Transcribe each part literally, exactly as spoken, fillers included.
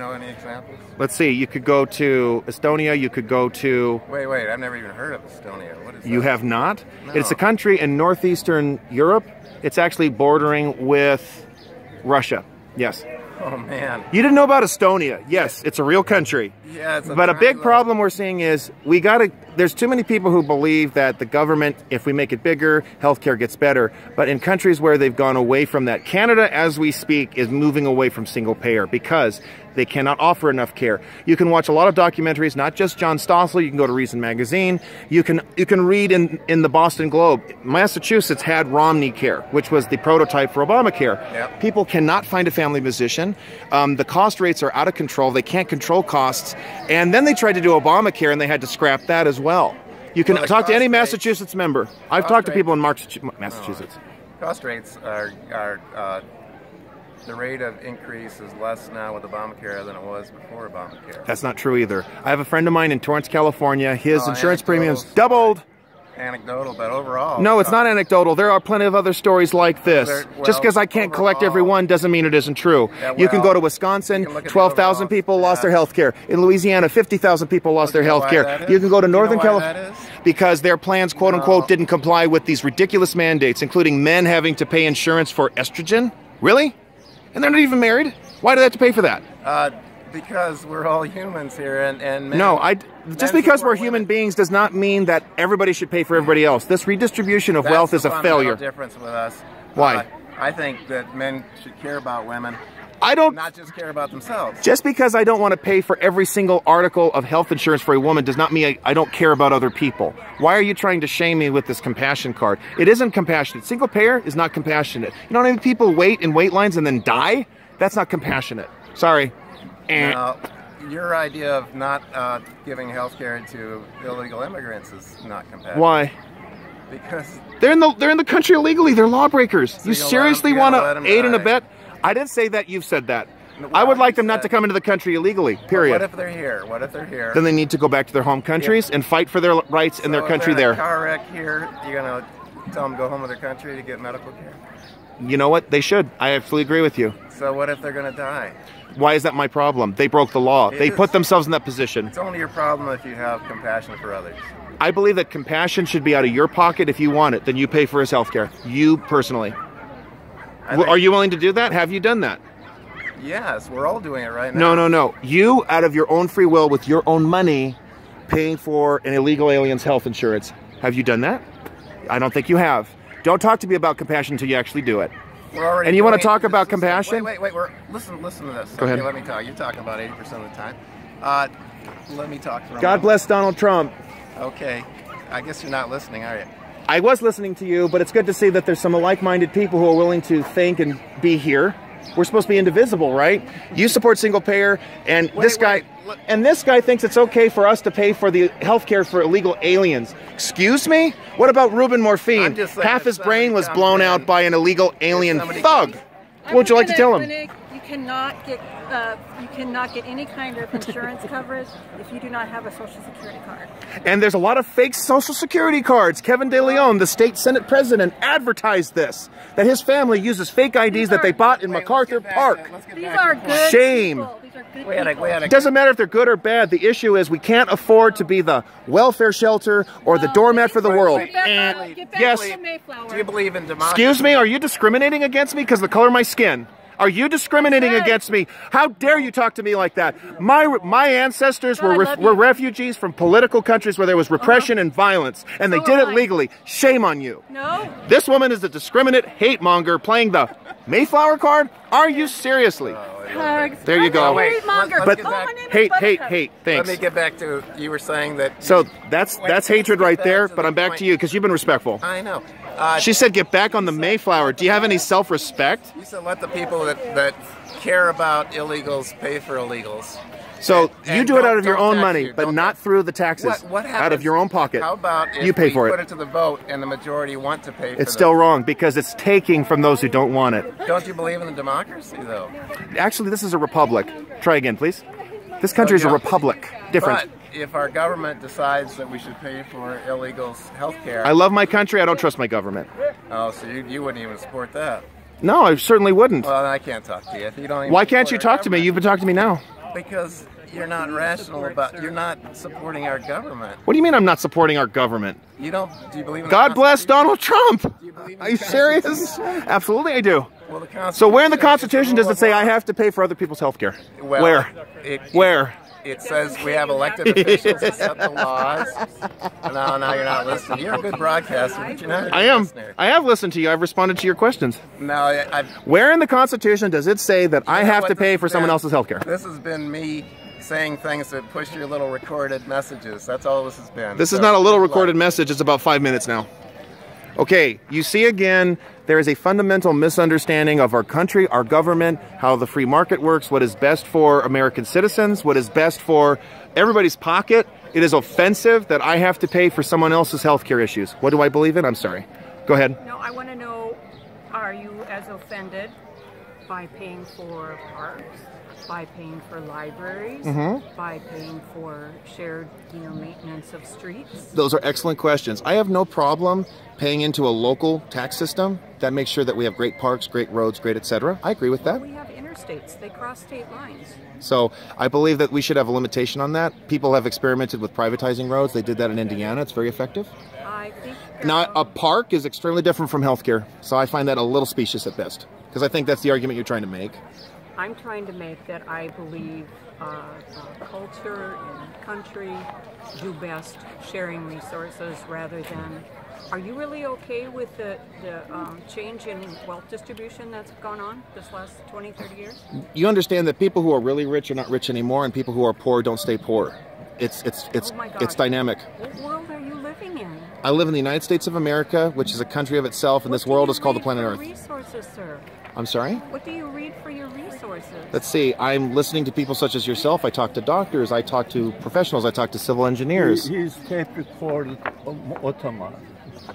know any examples? Let's see. You could go to Estonia. You could go to... Wait, wait. I've never even heard of Estonia. What is that? You have not? No. It's a country in northeastern Europe. It's actually bordering with Russia. Yes. Oh, man. You didn't know about Estonia. Yes, it's a real country. Yeah, it's a But a big level. problem we're seeing is we got to... There's too many people who believe that the government, if we make it bigger, healthcare gets better. But in countries where they've gone away from that, Canada, as we speak, is moving away from single payer because they cannot offer enough care. You can watch a lot of documentaries, not just John Stossel. You can go to Reason Magazine. You can you can read in, in the Boston Globe. Massachusetts had Romney Care, which was the prototype for Obamacare. Yep. People cannot find a family physician. Um, the cost rates are out of control. They can't control costs. And then they tried to do Obamacare, and they had to scrap that as well. You can well, talk to any Massachusetts rates, member. I've talked rates, to people in Massachusetts. No, cost rates are... are uh, the rate of increase is less now with Obamacare than it was before Obamacare. That's not true either. I have a friend of mine in Torrance, California. His oh, insurance premiums doubled. Anecdotal, but overall... No, it's not anecdotal. There are plenty of other stories like this. There, well, Just because I can't overall, collect every one doesn't mean it isn't true. Yeah, well, you can go to Wisconsin, twelve thousand people yeah. lost their health care. In Louisiana, fifty thousand people lost well, their health care. You can go to Northern you know California because their plans, quote-unquote, no. didn't comply with these ridiculous mandates, including men having to pay insurance for estrogen. Really? And they're not even married? Why do they have to pay for that? Uh, because we're all humans here and... and men, no, I, just because we're women. human beings does not mean that everybody should pay for everybody else. This redistribution of That's wealth is a failure. That's the difference with us. Why? Uh, I think that men should care about women. I don't... Not just care about themselves. Just because I don't want to pay for every single article of health insurance for a woman does not mean I, I don't care about other people. Why are you trying to shame me with this compassion card? It isn't compassionate. Single payer is not compassionate. You know how many people wait in wait lines and then die? That's not compassionate. Sorry. Now, your idea of not uh, giving health care to illegal immigrants is not compassionate. Why? Because... They're in the, they're in the country illegally. They're lawbreakers. So you seriously want to aid and abet... I didn't say that. You've said that. Well, I would like them not to come into the country illegally, period. Well, what if they're here? What if they're here? Then they need to go back to their home countries yeah. and fight for their rights so in their country there. So if they're in a car wreck here, you're going to tell them to go home to their country to get medical care? You know what? They should. I absolutely agree with you. So what if they're going to die? Why is that my problem? They broke the law. It they is. put themselves in that position. It's only your problem if you have compassion for others. I believe that compassion should be out of your pocket if you want it. Then you pay for his health care. You personally. Think, Are you willing to do that? Have you done that? Yes, we're all doing it right now. No, no, no. You, out of your own free will, with your own money, paying for an illegal alien's health insurance. Have you done that? I don't think you have. Don't talk to me about compassion until you actually do it. We're already and you want to talk about system. compassion? Wait, wait, wait. We're, listen, listen to this. Go okay, ahead. Let me talk. You're talking about eighty percent of the time. Uh, let me talk for a God bless Donald Trump. Okay. I guess you're not listening, are you? I was listening to you, but it's good to see that there's some like-minded people who are willing to think and be here. We're supposed to be indivisible, right? You support single payer, and wait, this guy wait, and this guy thinks it's okay for us to pay for the health care for illegal aliens. Excuse me? What about Reuben Morphine? Half his brain was blown out by an illegal alien thug. What would you like to tell him? You cannot get uh, you cannot get any kind of insurance coverage if you do not have a Social Security card. And there's a lot of fake Social Security cards. Kevin DeLion, the state Senate president, advertised this, that his family uses fake I Ds these that are, they bought in wait, MacArthur Park. To, these, are good Shame. these are good wait, people. Wait, it doesn't matter if they're good or bad. The issue is we can't afford to be the welfare shelter or no, the doormat for the wait, world. Wait, and wait, get back yes. to Mayflower. Do you believe in democracy? Excuse me, are you discriminating against me because of the color of my skin? Are you discriminating yes. against me? How dare you talk to me like that? My my ancestors God, were, were refugees from political countries where there was repression uh-huh. and violence, and so they did it I. legally. Shame on you. No. This woman is a discriminate hate monger playing the Mayflower card? Are you seriously? Hugs. There you go. Wait, but oh, hate, hate, hate. Thanks. Let me get back to you were saying that. So you, that's that's hatred right there. But the I'm back point. to you because you've been respectful. I know. Uh, she said, "Get back on the Mayflower." Do you have any self-respect? You said, "Let the people that that care about illegals pay for illegals." So and, you do it out of your own money, you, but not through the taxes. What, what happens, out of your own pocket. How about if you pay we for put it. it to the vote and the majority want to pay for it? It's still wrong because it's taking from those who don't want it. Don't you believe in the democracy, though? Actually, this is a republic. Try again, please. This country so, yeah. is a republic. Different. But if our government decides that we should pay for illegals' health care... I love my country. I don't trust my government. Oh, so you, you wouldn't even support that? No, I certainly wouldn't. Well, I can't talk to you. If you don't even Why can't you talk to me? You've been talking to me now. because you're not rational about, you're not supporting our government. What do you mean I'm not supporting our government? You don't, do you believe in God bless Donald Trump? Do you believe in Are you serious? Absolutely I do. Well, the so where in the Constitution does it say I have to pay for other people's health care? Well, where? It, where? It says we have elected officials to set the laws. No, no, you're not listening. You're a good broadcaster, but you're not a good I am. Listener. I have listened to you. I've responded to your questions. No, I've... Where in the Constitution does it say that I have to pay for been, someone else's health care? This has been me saying things that push your little recorded messages. That's all this has been. This so, is not a little recorded message. It's about five minutes now. Okay, you see again, there is a fundamental misunderstanding of our country, our government, how the free market works, what is best for American citizens, what is best for everybody's pocket. It is offensive that I have to pay for someone else's health care issues. What do I believe in? I'm sorry. Go ahead. No, I want to know, are you as offended by paying for parks, by paying for libraries, mm-hmm. by paying for shared, you know, maintenance of streets? Those are excellent questions. I have no problem paying into a local tax system that makes sure that we have great parks, great roads, great et cetera. I agree with that. We have interstates. They cross state lines. So I believe that we should have a limitation on that. People have experimented with privatizing roads. They did that in Indiana. It's very effective. I think now, a park is extremely different from healthcare, so I find that a little specious at best, because I think that's the argument you're trying to make. I'm trying to make that I believe uh, uh, culture and country do best sharing resources rather than... Are you really okay with the, the um, change in wealth distribution that's gone on this last twenty, thirty years? You understand that people who are really rich are not rich anymore, and people who are poor don't stay poor. It's, it's, it's, oh it's dynamic. What world are you living in? I live in the United States of America, which is a country of itself, and what this world is called the planet Earth. Resources, sir? I'm sorry? What do you read for your resources? Let's see. I'm listening to people such as yourself. I talk to doctors. I talk to professionals. I talk to civil engineers. He, he's tape-recorded automat.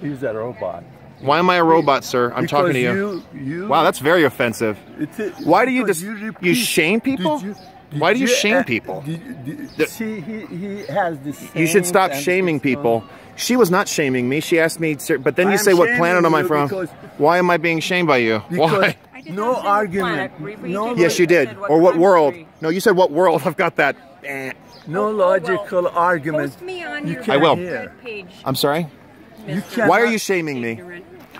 He's a robot. Why am I a robot, sir? I'm because talking to you. you, you wow, that's very offensive. It's, Why do you just... You, you shame people? Did you, did Why do you, you shame uh, people? Did, did, the, see, he, he has this... You should stop shaming people. She was not shaming me. She asked me... Sir, but then you I'm say, what planet am I from? Why am I being shamed by you? Why? No argument. No. Yes, you did. What or what country? world? No, you said what world. I've got that. Eh. No logical well, argument. Post me on you your I will. Page. I'm sorry? You why are you shaming me?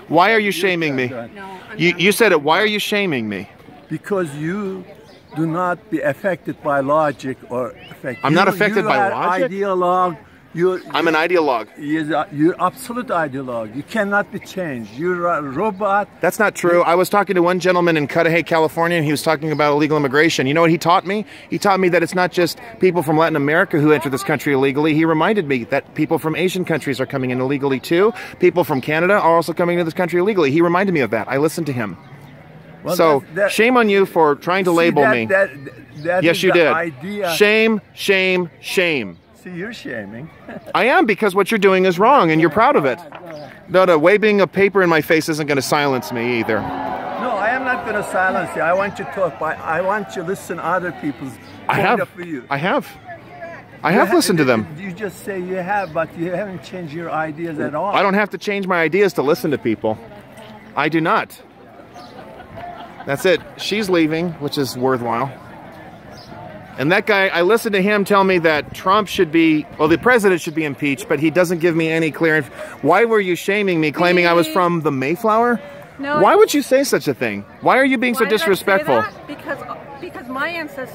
Why are you shaming me? No, you, you said it. Why are you shaming me? Because you do not be affected by logic or affected. I'm you, not affected you by are logic? Ideologue. You're, you're, I'm an ideologue. You're, you're absolute ideologue. You cannot be changed. You're a robot. That's not true. I was talking to one gentleman in Cudahy, California, and he was talking about illegal immigration. You know what he taught me? He taught me that it's not just people from Latin America who enter this country illegally. He reminded me that people from Asian countries are coming in illegally too. People from Canada are also coming into this country illegally. He reminded me of that. I listened to him. Well, so that, that, shame on you for trying to see, label that, me. That, that yes, you did. Idea. Shame, shame, shame. You're shaming. I am, because what you're doing is wrong and you're proud of it. No, no, waving a paper in my face isn't going to silence me either. No, I am not going to silence you. I want you to talk. I, I want you to listen to other people's I have. Of view. I have. I have you listened ha to them. You just say you have, but you haven't changed your ideas at all. I don't have to change my ideas to listen to people. I do not. That's it. She's leaving, which is worthwhile. And that guy, I listened to him tell me that Trump should be, well, the president should be impeached, but he doesn't give me any clear inf- Why were you shaming me, claiming I was from the Mayflower? No. Why would you say such a thing? Why are you being so disrespectful? Why did I say that? Because, because my ancestors...